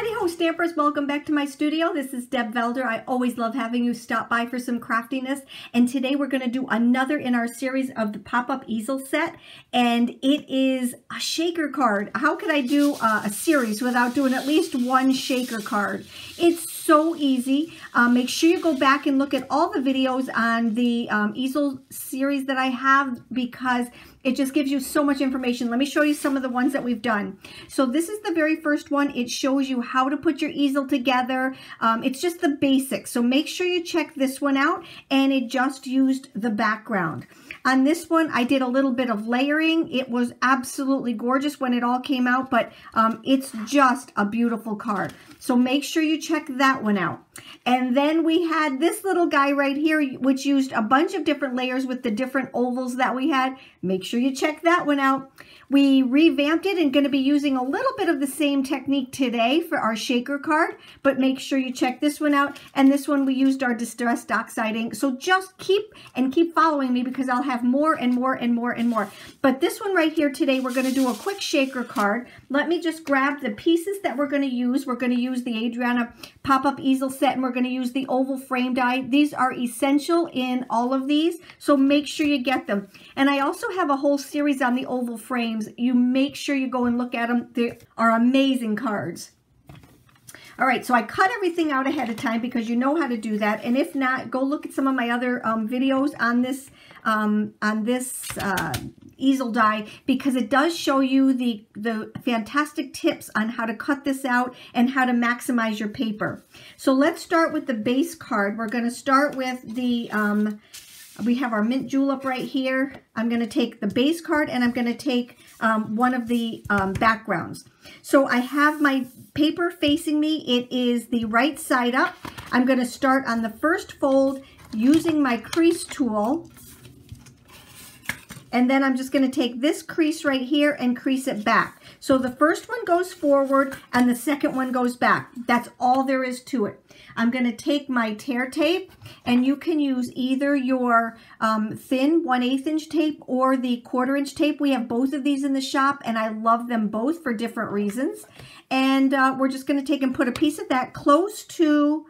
Heidi ho stampers, welcome back to my studio. This is Deb Valder. I always love having you stop by for some craftiness, and today we're going to do another in our series of the pop-up easel set, and it is a shaker card. How could I do a series without doing at least one shaker card? It's so easy. Make sure you go back and look at all the videos on the easel series that I have, because it just gives you so much information. Let me show you some of the ones that we've done. So this is the very first one. It shows you how to put your easel together. It's just the basics. So make sure you check this one out, and it just used the background. On this one, I did a little bit of layering. It was absolutely gorgeous when it all came out, but it's just a beautiful card. So make sure you check that one out. And then we had this little guy right here, which used a bunch of different layers with the different ovals that we had. Make sure you check that one out. We revamped it and going to be using a little bit of the same technique today for our shaker card, but make sure you check this one out. And this one we used our distressed oxide ink. So just keep following me, because I'll have more and more and more and more. But this one right here today, we're going to do a quick shaker card. Let me just grab the pieces that we're going to use. We're going to use the Adriana Pop-up Easel Set, and we're going to use the oval frame die. These are essential in all of these, so make sure you get them. And I also have a whole series on the oval frames. You make sure you go and look at them. They are amazing cards. All right, so I cut everything out ahead of time, because you know how to do that. And if not, go look at some of my other videos on this easel die, because it does show you the fantastic tips on how to cut this out and how to maximize your paper. So let's start with the base card. We're going to start with the, we have our mint julep right here. I'm going to take the base card, and I'm going to take one of the backgrounds. So I have my paper facing me. It is the right side up. I'm going to start on the first fold using my crease tool. And then I'm just going to take this crease right here and crease it back. So the first one goes forward and the second one goes back. That's all there is to it. I'm going to take my tear tape, and you can use either your thin 1/8" tape or the 1/4" tape. We have both of these in the shop, and I love them both for different reasons. And we're just going to take and put a piece of that close to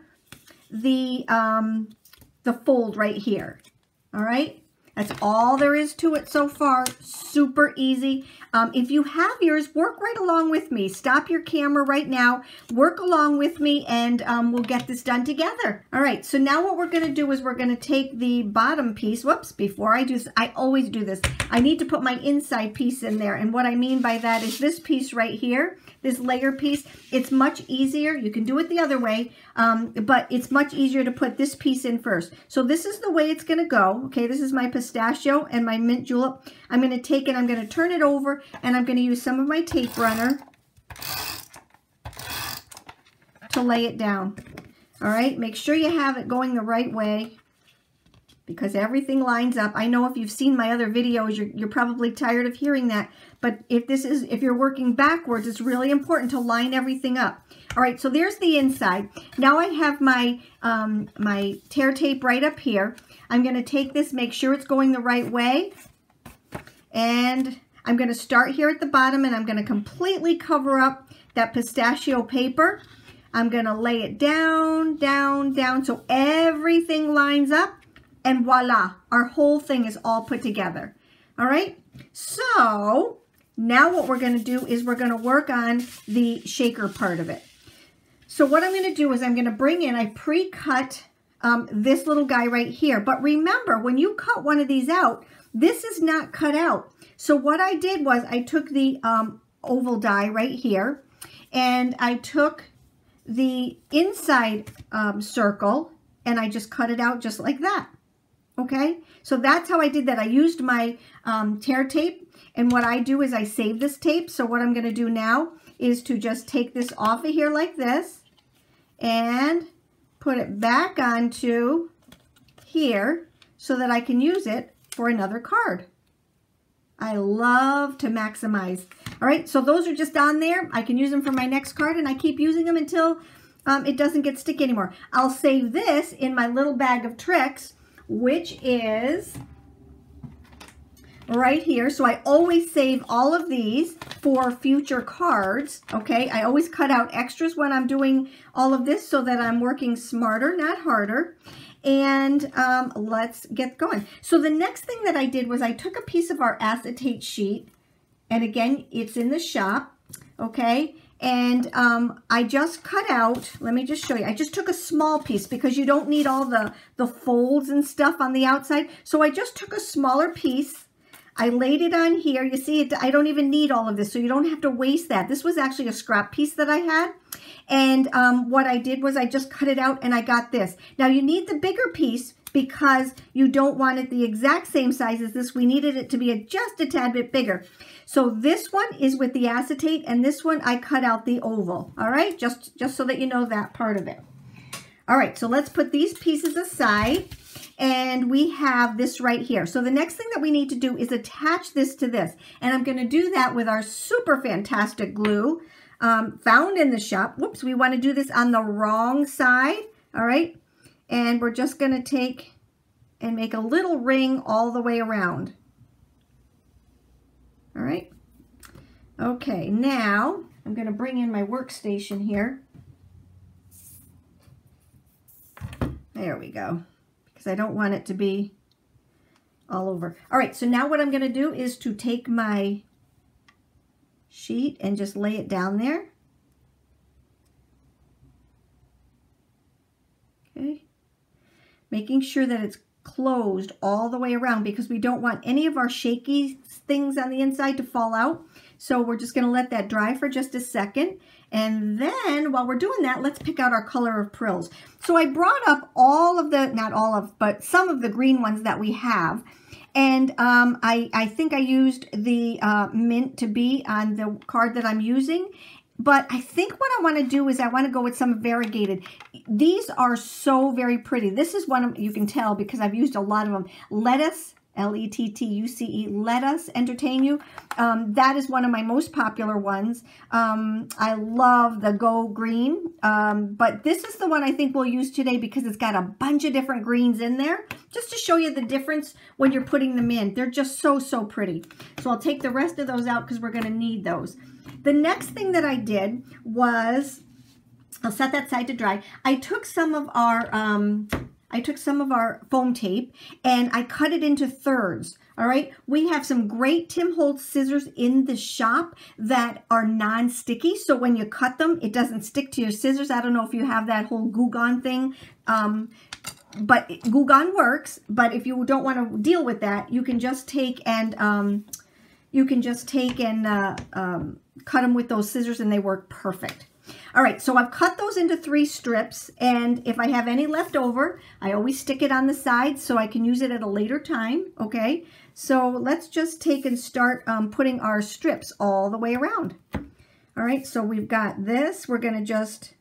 the fold right here. All right. That's all there is to it so far. Super easy. If you have yours, work right along with me. Stop your camera right now. Work along with me, and we'll get this done together. All right, so now what we're going to do is we're going to take the bottom piece. Whoops, before I do this, I always do this. I need to put my inside piece in there. And what I mean by that is this piece right here, this layer piece. It's much easier. You can do it the other way, but it's much easier to put this piece in first. So this is the way it's going to go. Okay, this is my pistachio and my mint julep. I'm going to take it, I'm going to turn it over, and I'm going to use some of my tape runner to lay it down. All right, make sure you have it going the right way, because everything lines up. I know if you've seen my other videos, you're probably tired of hearing that, but if you're working backwards, it's really important to line everything up. All right, so there's the inside. Now I have my my tear tape right up here. I'm going to take this, make sure it's going the right way, and I'm going to start here at the bottom, and I'm going to completely cover up that pistachio paper. I'm going to lay it down, down, down, so everything lines up, and voila, our whole thing is all put together. All right, so now what we're going to do is we're going to work on the shaker part of it. So what I'm going to do is I'm going to bring in, I pre-cut this little guy right here. But remember, when you cut one of these out, this is not cut out. So what I did was I took the oval die right here, and I took the inside circle, and I just cut it out just like that. Okay, so that's how I did that. I used my tear tape, and what I do is I save this tape. So what I'm going to do now is to just take this off of here like this and put it back onto here so that I can use it for another card. I love to maximize. All right, so those are just on there. I can use them for my next card, and I keep using them until it doesn't get sticky anymore. I'll save this in my little bag of tricks, which is right here. So I always save all of these for future cards, okay? I always cut out extras when I'm doing all of this so that I'm working smarter, not harder. And let's get going. So the next thing that I did was I took a piece of our acetate sheet, and again, it's in the shop, okay? And I just cut out, let me just show you, I just took a small piece because you don't need all the folds and stuff on the outside. So I just took a smaller piece. I laid it on here. You see, I don't even need all of this, so you don't have to waste that. This was actually a scrap piece that I had. And what I did was I just cut it out and I got this. Now you need the bigger piece because you don't want it the exact same size as this. We needed it to be just a tad bit bigger. So this one is with the acetate, and this one I cut out the oval, all right? Just so that you know that part of it. All right, so let's put these pieces aside. And we have this right here. So the next thing that we need to do is attach this to this. And I'm gonna do that with our super fantastic glue found in the shop. Whoops, we wanna do this on the wrong side, all right? And we're just gonna take and make a little ring all the way around. All right, okay, now I'm gonna bring in my workstation here. There we go. I don't want it to be all over. All right, so now what I'm going to do is to take my sheet and just lay it down there. Okay, making sure that it's closed all the way around because we don't want any of our shaky things on the inside to fall out. So we're just going to let that dry for just a second. And then while we're doing that, let's pick out our color of Prills. So I brought up all of the, not all of, but some of the green ones that we have. And I think I used the mint to be on the card that I'm using. But I think what I want to do is I want to go with some variegated. These are so very pretty. This is one you can tell because I've used a lot of them. Lettuce. L-E-T-T-U-C-E, Let Us Entertain You. That is one of my most popular ones. I love the Go Green, but this is the one I think we'll use today because it's got a bunch of different greens in there, just to show you the difference when you're putting them in. They're just so, so pretty. So I'll take the rest of those out because we're gonna need those. The next thing that I did was, I'll set that side to dry. I took some of our, foam tape and I cut it into thirds, all right? We have some great Tim Holtz scissors in the shop that are non-sticky, so when you cut them, it doesn't stick to your scissors. I don't know if you have that whole Goo Gone thing, but Goo Gone works, but if you don't want to deal with that, you can just take and, cut them with those scissors and they work perfect. All right, so I've cut those into 3 strips, and if I have any left over, I always stick it on the side so I can use it at a later time, okay? So let's just take and start putting our strips all the way around. All right, so we've got this. We're gonna just,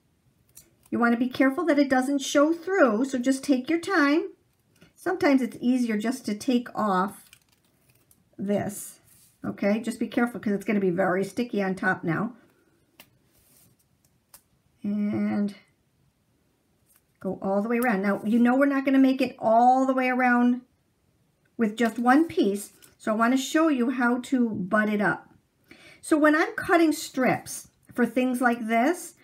you wanna be careful that it doesn't show through, so just take your time. Sometimes it's easier just to take off this, okay? Just be careful because it's gonna be very sticky on top now. And go all the way around. Now, you know we're not going to make it all the way around with just one piece, so I want to show you how to butt it up. So when I'm cutting strips for things like this,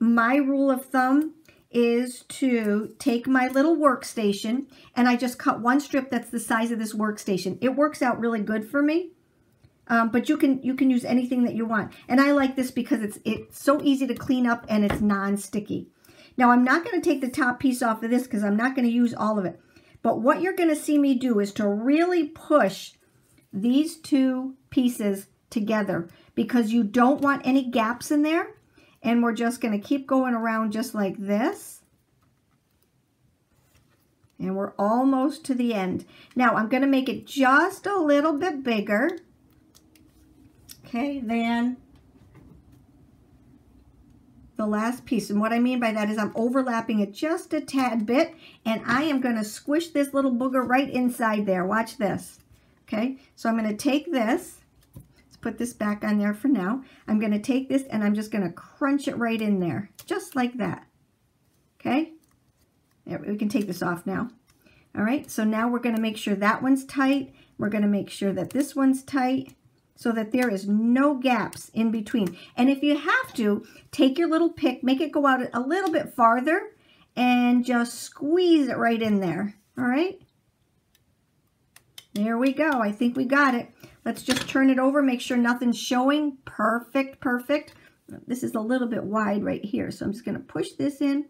my rule of thumb is to take my little workstation and I just cut one strip that's the size of this workstation. It works out really good for me. But you can use anything that you want. And I like this because it's so easy to clean up and it's non-sticky. Now, I'm not going to take the top piece off of this because I'm not going to use all of it. But what you're going to see me do is to really push these 2 pieces together because you don't want any gaps in there. And we're just going to keep going around just like this. And we're almost to the end. Now, I'm going to make it just a little bit bigger. Okay, then the last piece. And what I mean by that is I'm overlapping it just a tad bit, and I am going to squish this little booger right inside there. Watch this. Okay, so I'm going to take this. Let's put this back on there for now. I'm going to take this, and I'm just going to crunch it right in there, just like that. Okay, we can take this off now. All right, so now we're going to make sure that one's tight, We're going to make sure that this one's tight so that there is no gaps in between. And if you have to, take your little pick, make it go out a little bit farther, and just squeeze it right in there. All right? There we go. I think we got it. Let's just turn it over, make sure nothing's showing. Perfect, perfect. This is a little bit wide right here, so I'm just going to push this in.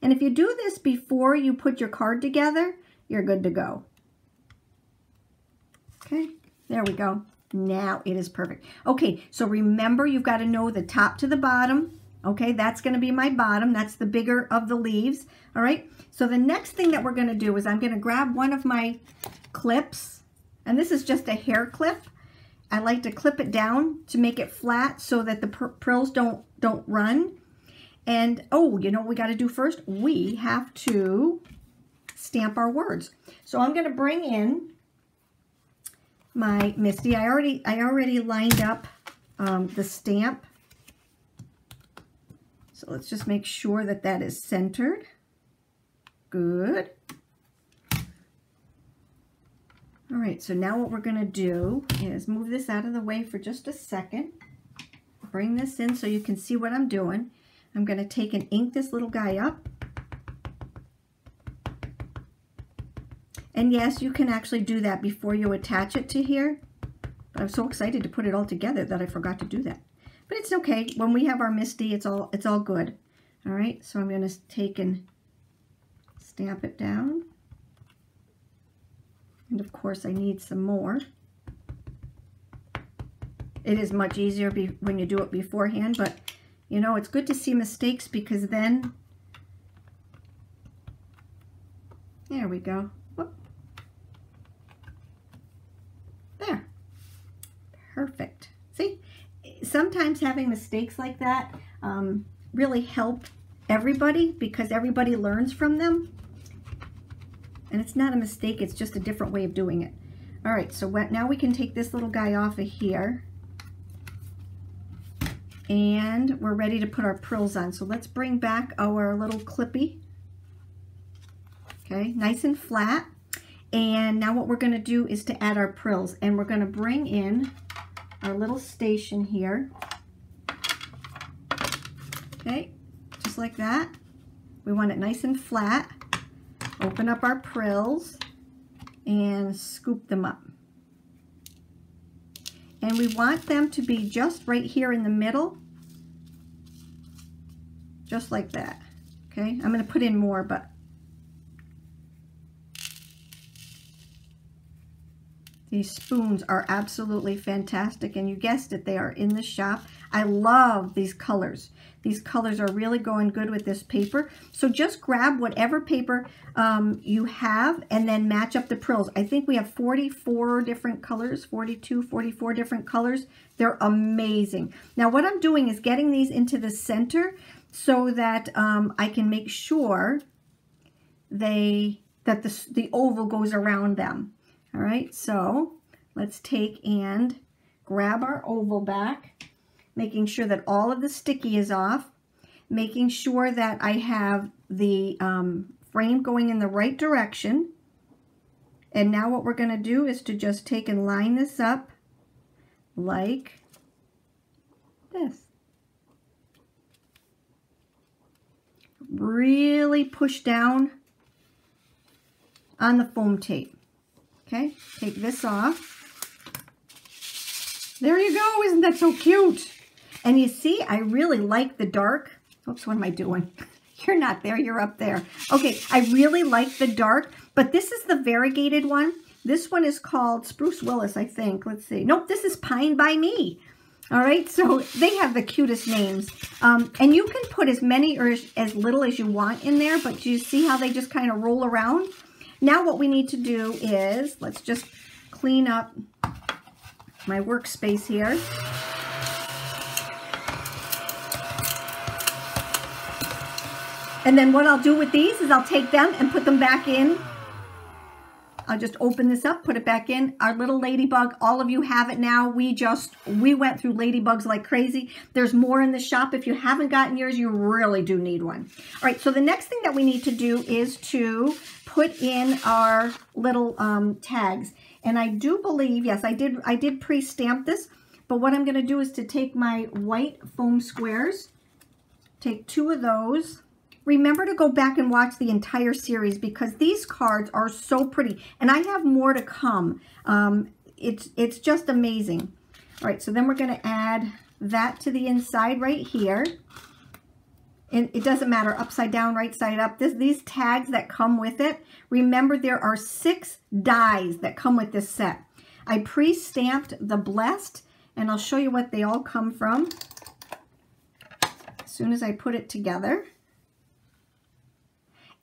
And if you do this before you put your card together, you're good to go. Okay, there we go. Now it is perfect. Okay, so remember, you've got to know the top to the bottom. Okay, that's going to be my bottom. That's the bigger of the leaves. All right, so the next thing that we're going to do is I'm going to grab one of my clips. And this is just a hair clip. I like to clip it down to make it flat so that the prills don't run. And, oh, you know what we got to do first? We have to stamp our words. So I'm going to bring in my MISTI. I already lined up the stamp. So let's just make sure that that is centered. Good. All right, so now what we're going to do is move this out of the way for just a second. Bring this in so you can see what I'm doing. I'm going to take and ink this little guy up. And yes, you can actually do that before you attach it to here. But I'm so excited to put it all together that I forgot to do that. But it's okay. When we have our MISTI, it's all good. All right, so I'm going to take and stamp it down. And of course I need some more. It is much easier when you do it beforehand, but you know, it's good to see mistakes because then, there we go. Whoop. There, perfect. See, sometimes having mistakes like that really help everybody because everybody learns from them. And it's not a mistake, it's just a different way of doing it. All right, so now we can take this little guy off of here. And we're ready to put our prills on. So let's bring back our little clippy. Okay, nice and flat. And now what we're gonna do is to add our prills. And we're gonna bring in our little station here. Okay, just like that. We want it nice and flat. Open up our prills and scoop them up. And we want them to be just right here in the middle, just like that. Okay, I'm going to put in more, but these spoons are absolutely fantastic, and you guessed it, they are in the shop. I love these colors. These colors are really going good with this paper. So just grab whatever paper you have and then match up the prills. I think we have 44 different colors, 44 different colors. They're amazing. Now what I'm doing is getting these into the center so that I can make sure that the oval goes around them. All right, so let's take and grab our oval back, making sure that all of the sticky is off, making sure that I have the frame going in the right direction. And now what we're gonna do is to just take and line this up like this. Really push down on the foam tape. Okay, take this off. There you go, isn't that so cute? And you see, I really like the dark. Oops, what am I doing? You're not there, you're up there. Okay, I really like the dark, but this is the variegated one. This one is called Spruce Willis, I think. Let's see. Nope, this is Pine by Me. All right, so they have the cutest names. And you can put as many or as little as you want in there, but do you see how they just kind of roll around? Now what we need to do is, let's just clean up my workspace here. And then what I'll do with these is I'll take them and put them back in. I'll just open this up, put it back in. Our little ladybug, all of you have it now. We went through ladybugs like crazy. There's more in the shop. If you haven't gotten yours, you really do need one. All right, so the next thing that we need to do is to put in our little tags. And I do believe, yes, I did pre-stamp this, but what I'm going to do is to take my white foam squares, take two of those. Remember to go back and watch the entire series because these cards are so pretty. And I have more to come. It's just amazing. All right, so then we're going to add that to the inside right here. And it doesn't matter, upside down, right side up. These tags that come with it, remember there are 6 dies that come with this set. I pre-stamped the blessed, and I'll show you what they all come from as soon as I put it together.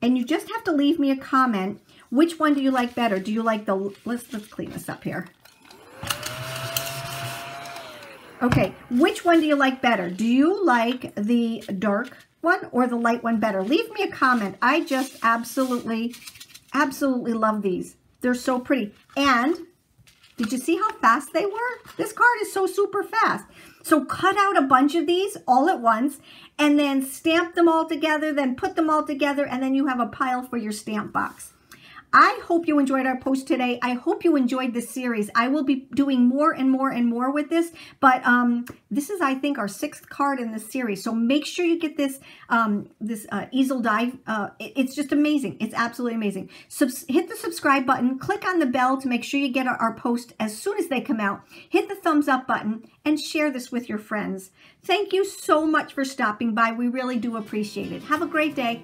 And you just have to leave me a comment. Which one do you like better? Do you like the, let's clean this up here. Okay, which one do you like better? Do you like the dark one or the light one better? Leave me a comment. I just absolutely, absolutely love these. They're so pretty. And did you see how fast they were? This card is so super fast. So cut out a bunch of these all at once and then stamp them all together, then put them all together, and then you have a pile for your stamp box. I hope you enjoyed our post today. I hope you enjoyed this series. I will be doing more and more and more with this, but this is, I think, our 6th card in this series. So make sure you get this easel die. It's just amazing. It's absolutely amazing. Hit the subscribe button. Click on the bell to make sure you get our post as soon as they come out. Hit the thumbs up button and share this with your friends. Thank you so much for stopping by. We really do appreciate it. Have a great day.